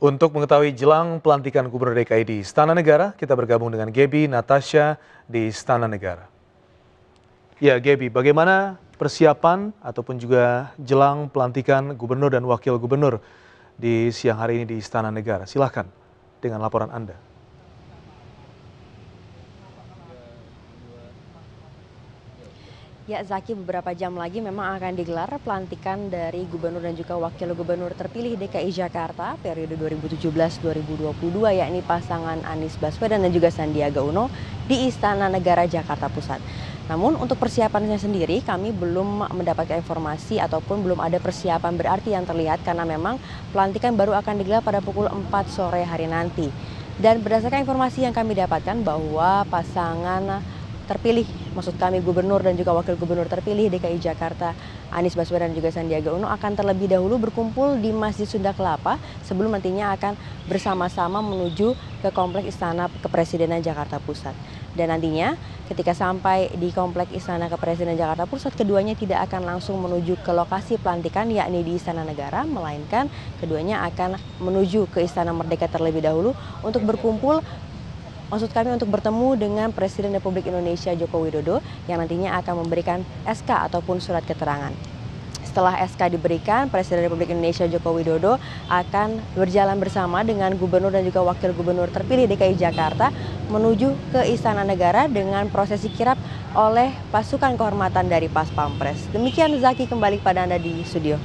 Untuk mengetahui jelang pelantikan Gubernur DKI di Istana Negara, kita bergabung dengan Gaby Natasha di Istana Negara. Ya, Gaby, bagaimana persiapan ataupun juga jelang pelantikan Gubernur dan Wakil Gubernur di siang hari ini di Istana Negara? Silahkan dengan laporan Anda. Ya, Zaki, beberapa jam lagi memang akan digelar pelantikan dari Gubernur dan juga Wakil Gubernur terpilih DKI Jakarta periode 2017-2022, yakni pasangan Anies Baswedan dan juga Sandiaga Uno di Istana Negara Jakarta Pusat. Namun untuk persiapannya sendiri kami belum mendapatkan informasi ataupun belum ada persiapan berarti yang terlihat, karena memang pelantikan baru akan digelar pada pukul 4 sore hari nanti. Dan berdasarkan informasi yang kami dapatkan bahwa pasangan terpilih, maksud kami Gubernur dan juga Wakil Gubernur terpilih DKI Jakarta Anies Baswedan dan juga Sandiaga Uno akan terlebih dahulu berkumpul di Masjid Sunda Kelapa sebelum nantinya akan bersama-sama menuju ke Kompleks Istana Kepresidenan Jakarta Pusat. Dan nantinya ketika sampai di Kompleks Istana Kepresidenan Jakarta Pusat, keduanya tidak akan langsung menuju ke lokasi pelantikan yakni di Istana Negara, melainkan keduanya akan menuju ke Istana Merdeka terlebih dahulu untuk berkumpul. Maksud kami untuk bertemu dengan Presiden Republik Indonesia Joko Widodo yang nantinya akan memberikan SK ataupun surat keterangan. Setelah SK diberikan, Presiden Republik Indonesia Joko Widodo akan berjalan bersama dengan Gubernur dan juga Wakil Gubernur terpilih DKI Jakarta menuju ke Istana Negara dengan prosesi kirap oleh pasukan kehormatan dari Paspampres. Demikian Zaki, kembali kepada Anda di studio.